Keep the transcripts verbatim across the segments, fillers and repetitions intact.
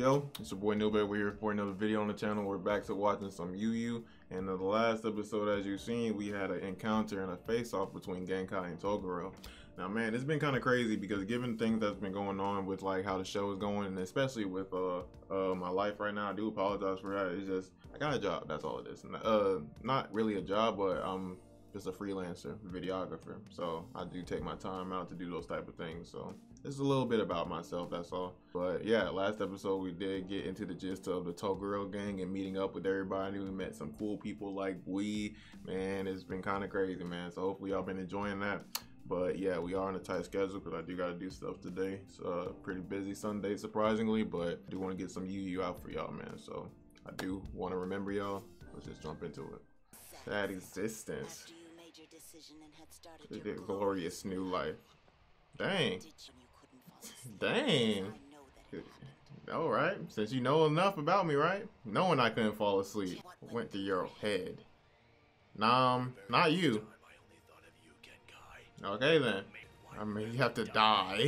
yo, it's your boy Nobel. We're here for another video on the channel. We're back to watching some Yu Yu, and in the last episode, as you've seen, we had an encounter and a face-off between Genkai and Toguro. Now, man, it's been kind of crazy because given things that's been going on with like how the show is going, and especially with uh, uh my life right now, I do apologize for that. It's just I got a job. That's all it is. Uh, not really a job, but I'm just a freelancer videographer, so I do take my time out to do those type of things. So this is a little bit about myself, that's all. But yeah, last episode we did get into the gist of the Toguro gang and meeting up with everybody. We met some cool people like Bui. Man, it's been kind of crazy, man. So hopefully y'all been enjoying that. But yeah, we are on a tight schedule because I do got to do stuff today. It's uh, pretty busy Sunday, surprisingly, but I do want to get some Yu Yu out for y'all, man. So I do want to remember y'all. Let's just jump into it. That existence. Look at glorious new life. Dang. Dang. All right. Since you know enough about me, right? Knowing I couldn't fall asleep went through your head. Nah, not you. Okay then. I mean, you have to die.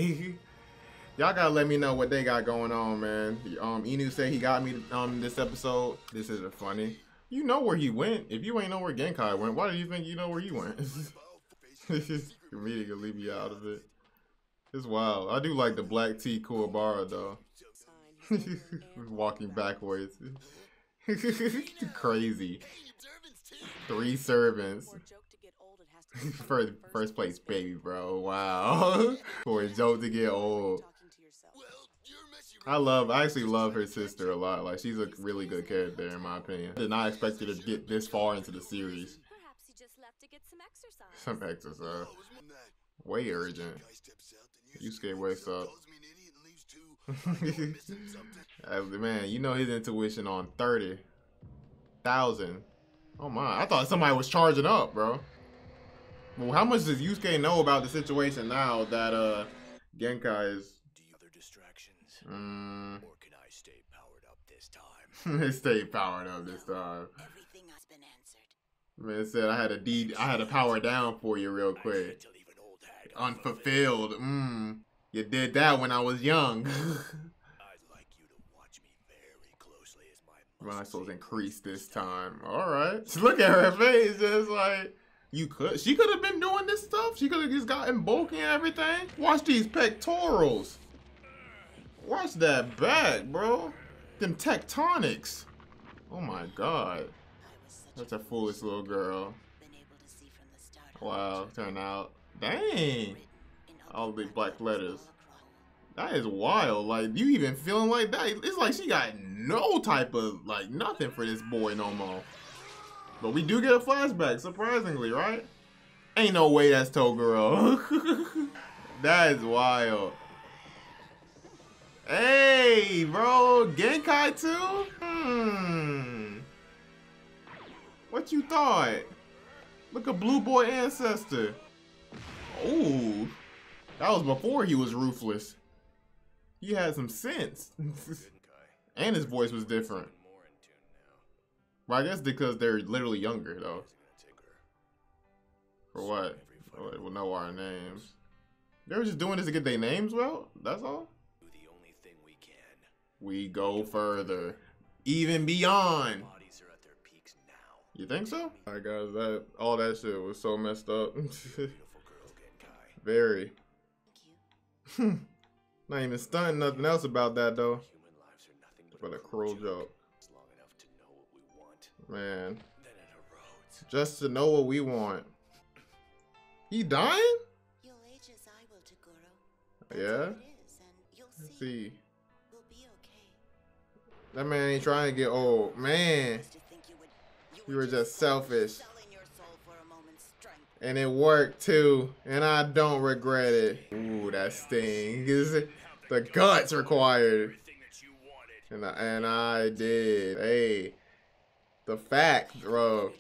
Y'all gotta let me know what they got going on, man. Um, Inu said he got me um this episode. This isn't funny. You know where he went. If you ain't know where Genkai went, why do you think you know where you went? Comedic will leave you out of it. It's wild. I do like the black tea Kuwabara though. Walking backwards. Crazy. Three servants. First, first place, baby, bro. Wow. For a joke to get old. I love, I actually love her sister a lot. Like, she's a really good character in my opinion. I did not expect her to get this far into the series. Perhaps you just left to get some exercise. Some exercise. Way urgent. Yusuke wakes up. Man, you know his intuition on thirty thousand. Oh my, I thought somebody was charging up, bro. Well, how much does Yusuke know about the situation now that uh, Genkai is? Do you other distractions? Mm. Or can I stay powered up this time? Stay powered up this time. Everything has been answered. Man said I had a deed. I had a power down for you real quick. Unfulfilled. Mm. You did that when I was young. I'd like you to watch me very closely as my muscles increase this time. All right. Look at her face. Just like. You could. She could have been doing this stuff. She could have just gotten bulky and everything. Watch these pectorals. Watch that back, bro. Them tectonics. Oh my God. That's a foolish little girl. Wow. Turn out. Dang. All the black letters. That is wild. Like you even feeling like that? It's like she got no type of like nothing for this boy no more. But we do get a flashback, surprisingly, right? Ain't no way that's Toguro. That is wild. Hey, bro, Genkai too? Hmm. What you thought? Look at Blue Boy Ancestor. Ooh. That was before he was ruthless. He had some sense. And his voice was different. Well, I guess because they're literally younger, though. For what? Oh, they will know our names. They were just doing this to get their names well? That's all? The only thing we can. We go further. Even beyond. Bodies are at their peaks now. You think so? Alright guys, that all that shit was so messed up. Very. Not even stunting nothing else about that though. But a cruel joke. Man, just to know what we want. He dying? Yeah. Let's see. That man ain't trying to get old. Man, you were just selfish. And it worked too. And I don't regret it. Ooh, that stings. The guts required. And I, and I did. Hey. The fact, bro.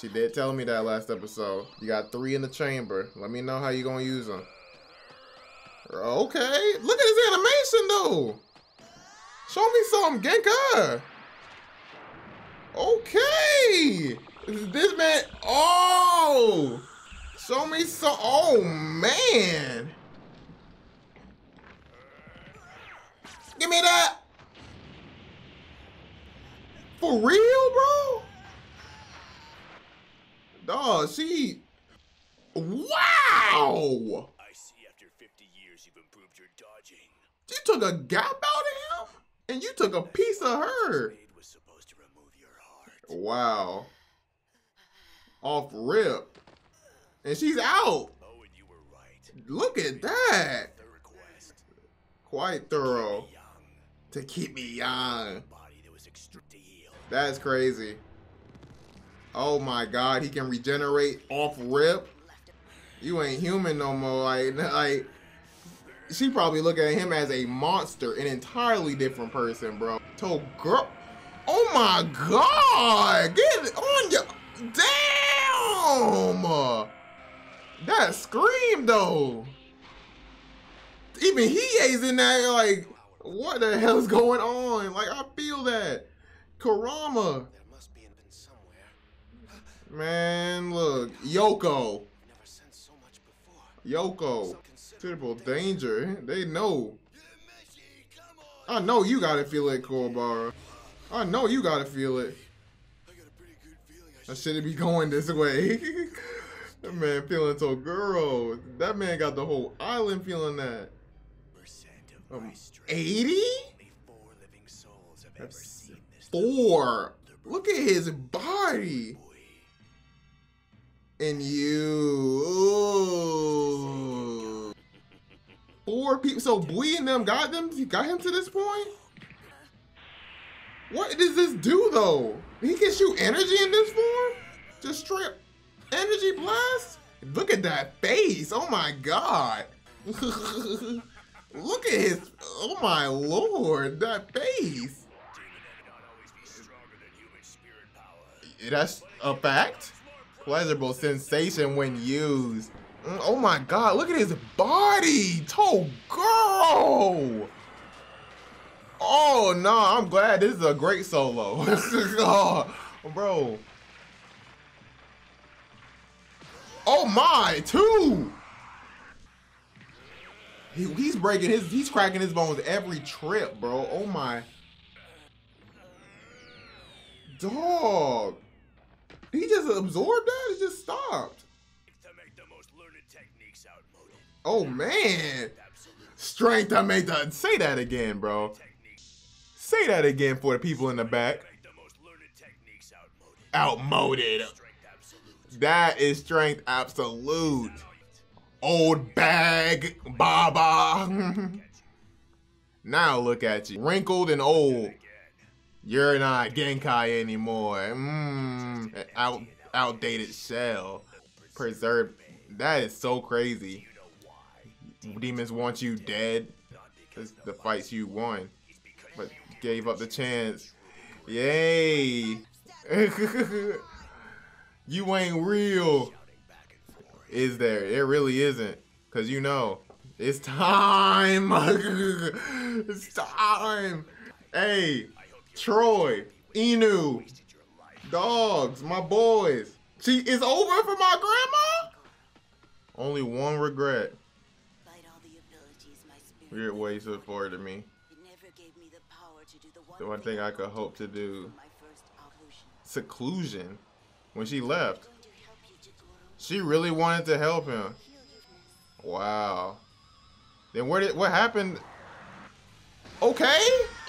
She did tell me that last episode. You got three in the chamber. Let me know how you gonna use them. Okay. Look at his animation, though. Show me something, Genkai. Okay. This man. Oh. Show me some. Oh, man. Give me that. For real, bro? Dawg, she... Wow! I see after fifty years you've improved your dodging. You took a gap out of him? And you took a piece of her. Was supposed to remove your heart. Wow. Off rip. And she's out. Oh, and you were right. Look at that. The request. Quite thorough. To keep me young. That's crazy. Oh my God, he can regenerate off rip. You ain't human no more. Like, like she probably look at him as a monster, an entirely different person, bro. Toguro. Oh my God, get on your, damn. That scream though. Even he is in that, like, what the hell's going on? Like, I feel that. Kurama. There must be been somewhere. Man, look. Yoko. Never sent so much before. Yoko. Triple danger. danger. They know. I know you gotta feel it, Kuwabara. I know you gotta feel it. I got a pretty good feeling I, I shouldn't be going this way. That man feeling Toguro. That man got the whole island feeling that. Um, eighty? Four. Look at his body. And you. Ooh. Four people. So Bui and them got them. You got him to this point. What does this do though? He can shoot energy in this form. Just straight energy blast. Look at that face. Oh my God. Look at his. Oh my Lord. That face. That's a fact. Pleasurable sensation when used. Oh my God, look at his body. Toguro. Oh no, nah, I'm glad this is a great solo. Oh, bro. Oh my, two. He, he's breaking his, he's cracking his bones every trip, bro. Oh my. Dog. He just absorbed that? It just stopped. To make the most learned techniques outmoded. Oh man. Strength to make the say that again, bro. Say that again for the people in the back. Outmoded. That is strength absolute. Old bag Baba. Now look at you. Wrinkled and old. You're not Genkai anymore. Mmm. Out, outdated shell. Preserved. That is so crazy. Demons want you dead. That's the fights you won. But gave up the chance. Yay. You ain't real. Is there? It really isn't. Because you know. It's time. It's time. Hey. Troy, Inu, dogs, my boys. She is over for my grandma? Only one regret. Weird ways to afford to me. The one thing I could hope to do. Seclusion. When she left. She really wanted to help him. Wow. Then where did what happened? Okay,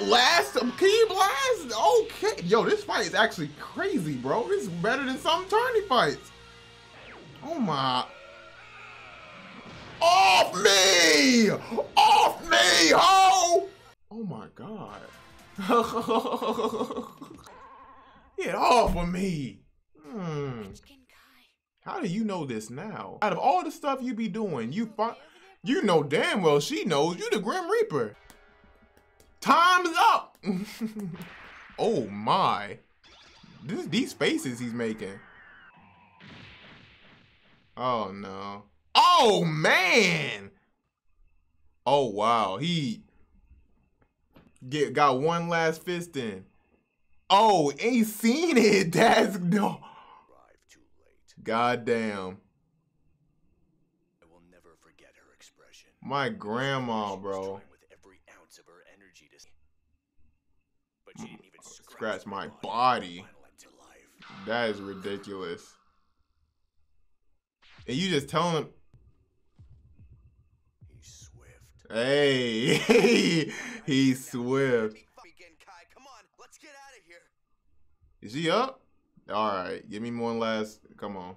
last key blast. Okay, yo, this fight is actually crazy, bro. This is better than some tourney fights. Oh my! Off me! Off me, ho! Oh my God! Get off of me! Hmm. How do you know this now? Out of all the stuff you be doing, you find, you know damn well she knows you the Grim Reaper. Time's up! Oh my. This, these faces he's making. Oh no. Oh man! Oh wow, he get got one last fist in. Oh, ain't seen it. That's no. God damn. I will never forget her expression. My grandma, bro. but she didn't even scratch, scratch my body. body. That is ridiculous. And you just telling him. He's swift. Hey, he's swift. Come on, let's get out of here. Is he up? All right, give me one last. Come on.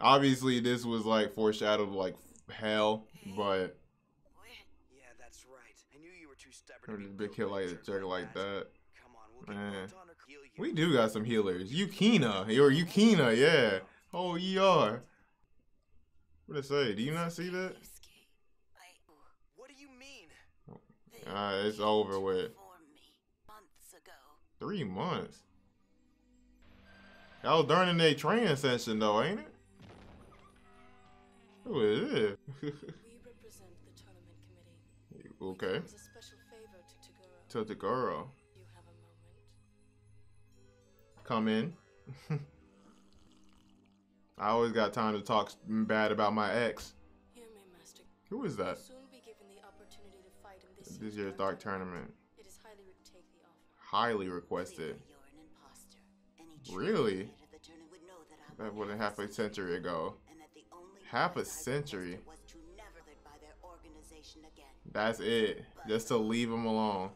Obviously, this was like foreshadowed like hell, but. Yeah, that's right. I knew you were too stubborn to be big hit like a jerk like that. Come on, we'll Man. Get we do got some healers. Yukina, or Yukina, yeah. Oh, E R. What did I say? Do you not see that? What do you mean? Ah, it's over with. Three months. That was during their training session, though, ain't it? Who is it? We represent the tournament committee. Okay. It was a special favor to Toguro. To Toguro. You have a moment. Come in. I always got time to talk bad about my ex. Hear me, Master. Who is that? Soon be given the opportunity to fight in this, this year's Dark Tournament. It is highly re take the offer. Highly requested. You're an imposter. Any really? That, that wouldn't half a century ago. And that the only half a century. Was to never live by their organization again. That's it. But just to leave them alone. Of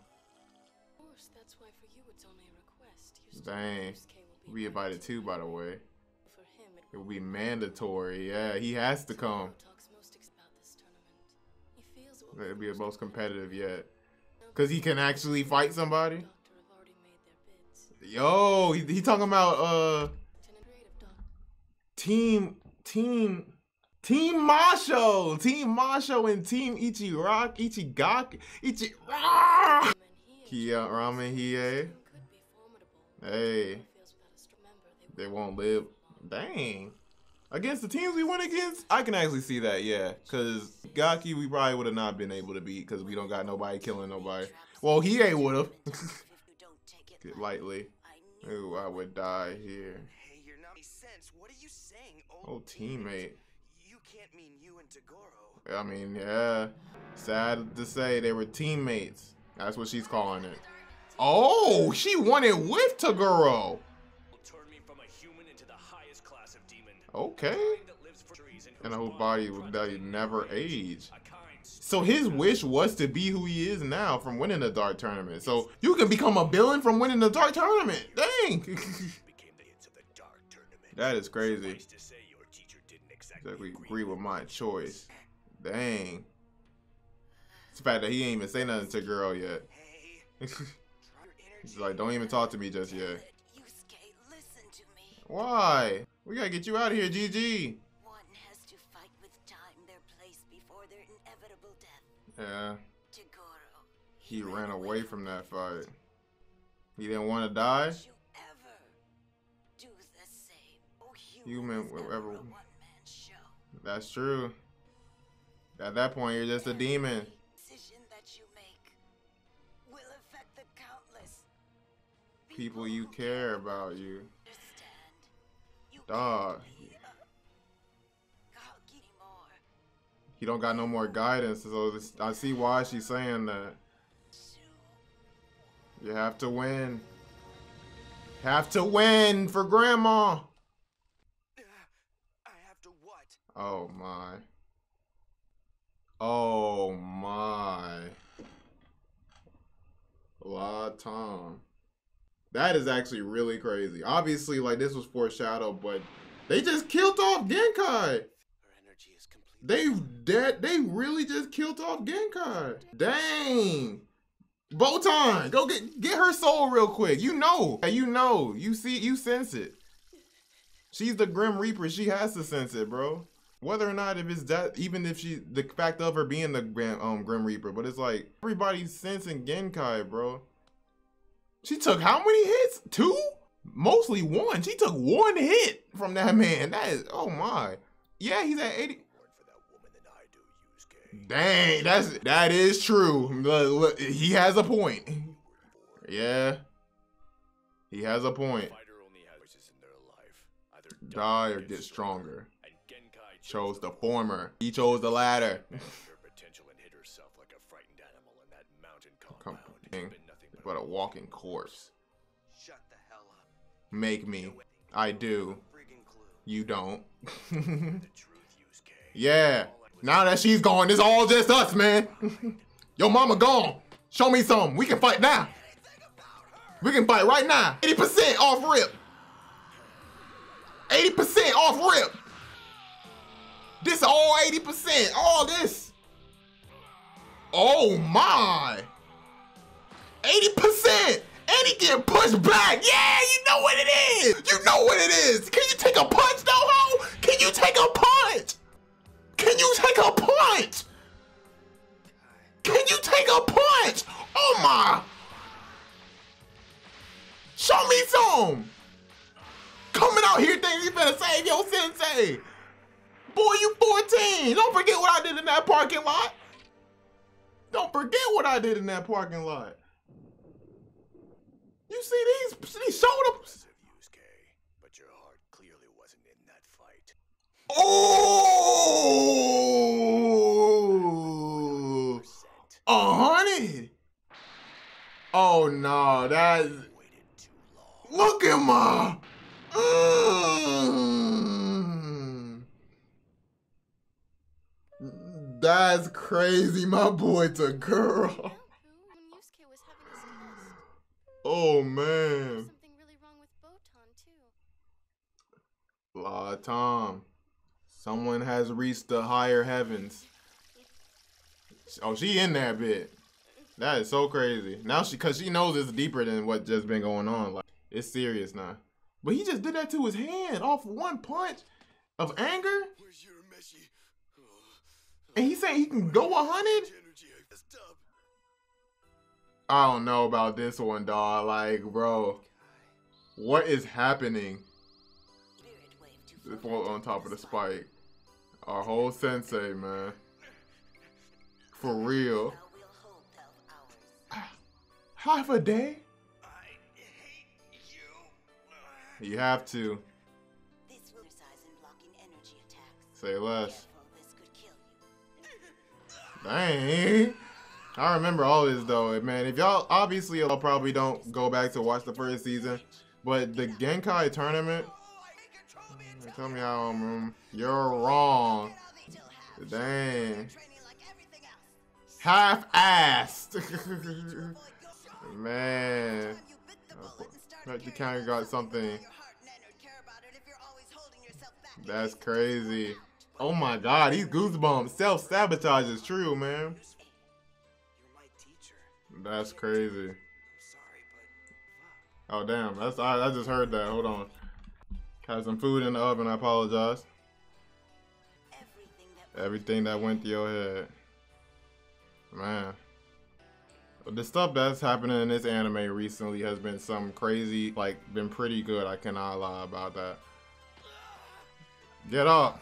course, that's why for you it's only a request. You dang. We invited too, by the way. It will be mandatory. Yeah, he has to come. It'll be the most competitive yet. Because he can actually fight somebody? Yo, he, he talking about, uh... Team... Team... Team Masho! Team Masho and Team Ichiraki... Ichigaki... Ichi... Ah! Kia Ramehie. Hey. They won't live... Dang. Against the teams we went against, I can actually see that, yeah. Because Gaki, we probably would have not been able to beat because we don't got nobody killing nobody. Well, he ain't would have. Get lightly. Ooh, I would die here. Hey, you're not sense. What are you saying, old teammate? You can't mean you and Toguro. I mean, yeah. Sad to say, they were teammates. That's what she's calling it. Oh, she won it with Toguro. Okay. And whose body will never age. So his wish was to be who he is now from winning the Dark Tournament. So you can become a villain from winning the Dark Tournament. Dang. That is crazy. Exactly agree with my choice. Dang. It's the fact that he ain't even say nothing to girl yet. He's like, don't even talk to me just yet. Why? We gotta get you out of here, G G. One has to fight with time their place before their inevitable death. Yeah. Toguro, he, he ran, ran away from that fight. He didn't want to die. You ever do the same? Oh, human whatever. One man show. That's true. At that point, you're just a Every demon. Decision that you make will affect the countless people, people you care about you. Dog. He don't got no more guidance, so this, I see why she's saying that. You have to win. Have to win for grandma. I have to what? Oh my. Oh my. La Tom. That is actually really crazy. Obviously, like, this was foreshadowed, but they just killed off Genkai. They, they, they really just killed off Genkai. Dang. Botan, go get get her soul real quick. You know. You know. You see, you sense it. She's the Grim Reaper. She has to sense it, bro. Whether or not if it's that, even if she, the fact of her being the um, Grim Reaper, but it's like, everybody's sensing Genkai, bro. She took how many hits? Two? Mostly one. She took one hit from that man. That is, oh my. Yeah, he's at eighty. Dang, that's, that is true. Look, look, he has a point. Yeah. He has a point. Die or get stronger. Chose the former. He chose the latter. Come on. but a walking corpse. Shut the hell up. Make me. I do. You don't. Yeah. Now that she's gone, it's all just us, man. Yo, mama gone. Show me something. We can fight now. We can fight right now. eighty percent off rip. eighty percent off rip. This all eighty percent. All this. Oh my. eighty percent. And he getting pushed back. Yeah, you know what it is. You know what it is. Can you take a punch though, ho? Can you take a punch? Can you take a punch? Can you take a punch? Oh my. Show me some. Coming out here thinking you better save your sensei. Boy, you fourteen. Don't forget what I did in that parking lot. Don't forget what I did in that parking lot. You see these, these shoulders? But your heart clearly wasn't in that fight. Oh, a hundred. Oh no, that's. Look at my. Mm. That's crazy, my boy. It's a girl. Oh man. Something really wrong with Botan too. La Tom. Someone has reached the higher heavens. Oh, she in that bit. That is so crazy. Now she, cause she knows it's deeper than what just been going on. Like it's serious now. But he just did that to his hand off one punch of anger. And he said he can go a hundred. I don't know about this one, dawg. Like, bro, what is happening? Fall on top of the spike. Our whole sensei, man. For real. Half a day? You have to. Say less. Dang. I remember all this though, man. If y'all, obviously y'all probably don't go back to watch the first season, but the Genkai tournament, tell me how I'm wrong. You're wrong. Dang. Half-assed. Man. The counter got something. That's crazy. Oh my God, these goosebumps. Self-sabotage is true, man. That's crazy. Oh damn, that's I, I just heard that. Hold on. Have some food in the oven, I apologize. Everything that went through your head. Man. The stuff that's happening in this anime recently has been some crazy, like been pretty good, I cannot lie about that. Get up.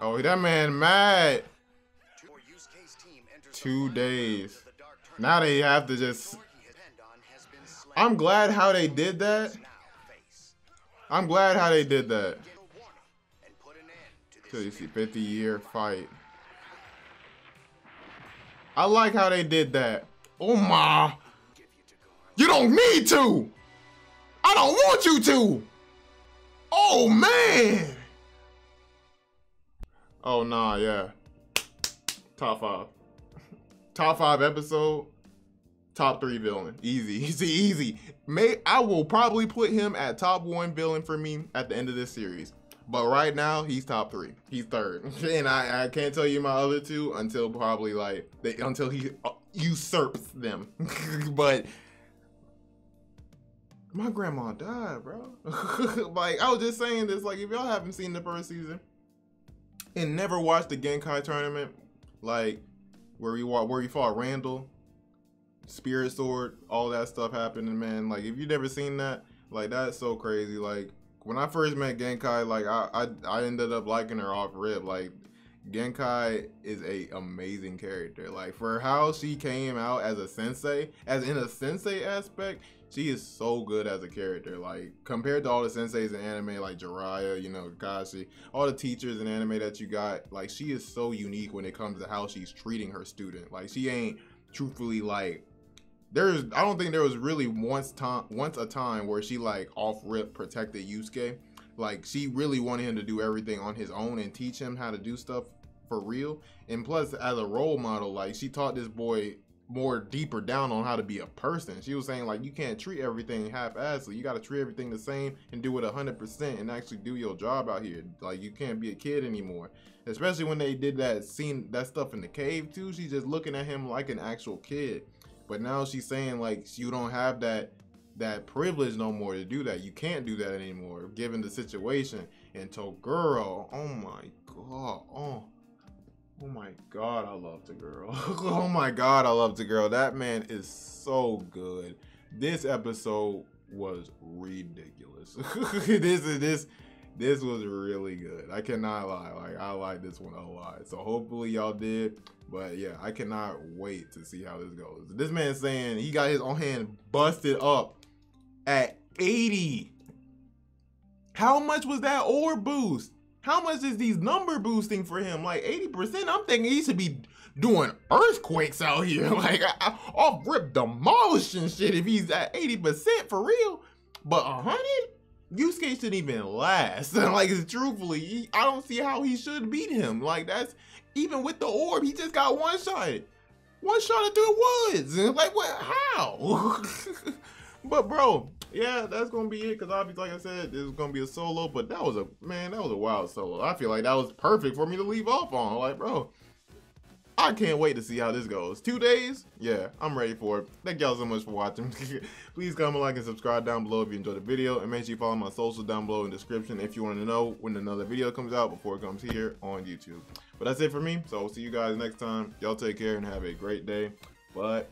Oh, that man mad. Two days. Now they have to just... I'm glad how they did that. I'm glad how they did that. Till you see fifty year fight. I like how they did that. Oh my. You don't need to. I don't want you to. Oh man. Oh nah, yeah. Top five. Top five episode, top three villain. Easy, easy, easy. May I will probably put him at top one villain for me at the end of this series. But right now, he's top three. He's third. And I, I can't tell you my other two until probably like, they, until he usurps them. But my grandma died, bro. Like, I was just saying this, like if y'all haven't seen the first season and never watched the Genkai tournament, like, Where we, where we fought Randall, Spirit Sword, all that stuff happening, man. Like, if you've never seen that, like, that's so crazy. Like, when I first met Genkai, like, I, I, I ended up liking her off rip. Like, Genkai is a amazing character. Like, for how she came out as a sensei, as in a sensei aspect, she is so good as a character. Like, compared to all the senseis in anime, like Jiraiya, you know, Kakashi, all the teachers in anime that you got, like, she is so unique when it comes to how she's treating her student. Like, she ain't truthfully, like, there's I don't think there was really once time once a time where she like off rip protected Yusuke. Like she really wanted him to do everything on his own and teach him how to do stuff for real. And plus, as a role model, like she taught this boy more deeper down on how to be a person. She was saying like, you can't treat everything half-assed. You got to treat everything the same and do it one hundred percent and actually do your job out here. Like, you can't be a kid anymore. Especially when they did that scene, that stuff in the cave too. She's just looking at him like an actual kid. But now she's saying like, you don't have that that privilege no more to do that. You can't do that anymore given the situation. And Toguro, oh my god, oh Oh my god, I love the girl. Oh my god, I love the girl. That man is so good. This episode was ridiculous. This is this this was really good. I cannot lie. Like, I like this one a lot. So hopefully y'all did. But yeah, I cannot wait to see how this goes. This man's saying he got his own hand busted up at eighty. How much was that ore boost? How much is these number boosting for him? Like eighty percent? I'm thinking he should be doing earthquakes out here. Like I, I, off rip demolishing shit if he's at eighty percent for real. But one hundred? Yusuke shouldn't even last. Like truthfully, he, I don't see how he should beat him. Like that's, even with the orb, he just got one shot. One shot at the woods. Like what, how? But bro, yeah, that's gonna be it. Cause obviously, like I said, this is gonna be a solo. But that was a man, that was a wild solo. I feel like that was perfect for me to leave off on. Like, bro, I can't wait to see how this goes. Two days, yeah, I'm ready for it. Thank y'all so much for watching. Please comment, like, and subscribe down below if you enjoyed the video, and make sure you follow my social down below in the description if you want to know when another video comes out before it comes here on YouTube. But that's it for me. So I'll see you guys next time. Y'all take care and have a great day. But.